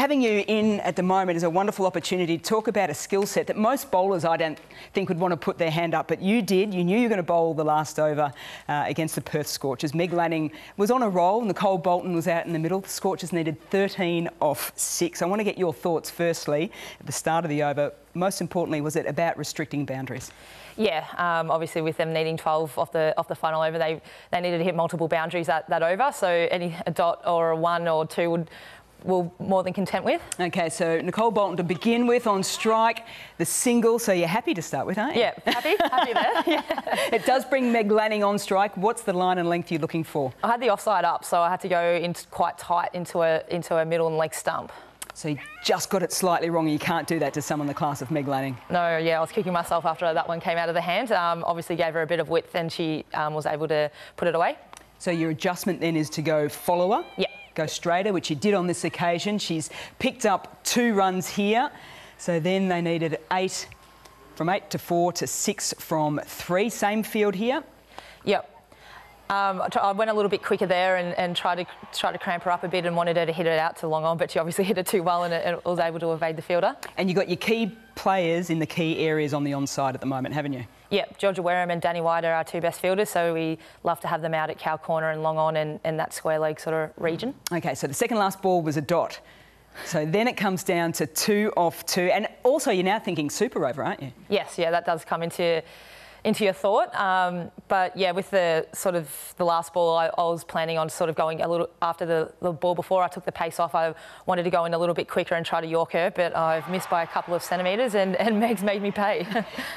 having you in at the moment is a wonderful opportunity to talk about a skill set that most bowlers, I don't think, would want to put their hand up, but you did. You knew you were going to bowl the last over against the Perth Scorchers. Meg Lanning was on a roll, Nicole Bolton was out in the middle. The Scorchers needed 13 off 6. I want to get your thoughts firstly at the start of the over. Most importantly, was it about restricting boundaries? Yeah, obviously with them needing 12 off the final over, they needed to hit multiple boundaries that over, so any a dot or a 1 or 2 we're more than content with. OK, so Nicole Bolton to begin with on strike, the single, so you're happy to start with, aren't you? Yeah, happy there. Yeah. It does bring Meg Lanning on strike. What's the line and length you're looking for? I had the offside up, so I had to go in quite tight into a middle and leg stump. So you just got it slightly wrong. You can't do that to someone the class of Meg Lanning. No, yeah, I was kicking myself after that one came out of the hand. Obviously gave her a bit of width and she was able to put it away. So your adjustment then is to go follower? Yeah. Go straighter, which she did on this occasion. She's picked up 2 runs here. So then they needed 8 from 8 to 4 to 6 from 3. Same field here. Yep. I went a little bit quicker there and tried to cramp her up a bit and wanted her to hit it out to long on, but she obviously hit it too well and was able to evade the fielder. And you got your key players in the key areas on the onside at the moment, haven't you? Yeah, Georgia Wareham and Danny White are our 2 best fielders, so we love to have them out at cow corner and long on and that square leg sort of region. OK, so the second last ball was a dot. So then it comes down to 2 off 2. And also you're now thinking super over, aren't you? Yes, yeah, that does come into your thought. But yeah, with the sort of the last ball, I was planning on sort of going a little after the ball before I took the pace off. I wanted to go in a little bit quicker and try to york her, but I've missed by a couple of centimetres and Meg's made me pay.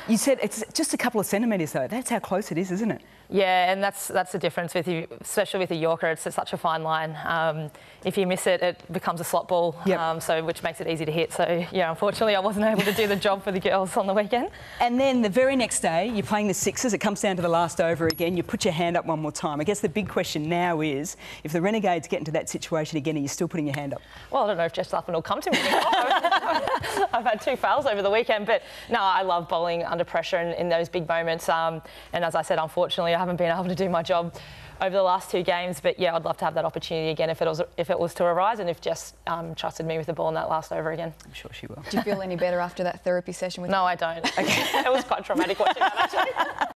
You said it's just a couple of centimetres though. That's how close it is, isn't it? Yeah, and that's the difference with you, especially with a yorker. It's such a fine line. If you miss it, it becomes a slot ball, yep. So which makes it easy to hit. So yeah, unfortunately I wasn't able to do the job for the girls on the weekend. And then the very next day, you playing the sixes, it comes down to the last over again. You put your hand up one more time. I guess the big question now is, if the Renegades get into that situation again, are you still putting your hand up? Well, I don't know if Jess Laughlin will come to me anymore. I've had 2 fails over the weekend, but no, I love bowling under pressure in those big moments. And as I said, unfortunately, I haven't been able to do my job over the last 2 games. But yeah, I'd love to have that opportunity again if it was to arise, and if Jess trusted me with the ball in that last over again. I'm sure she will. Do you feel any better after that therapy session with? No, I don't. Okay. It was quite traumatic watching that actually.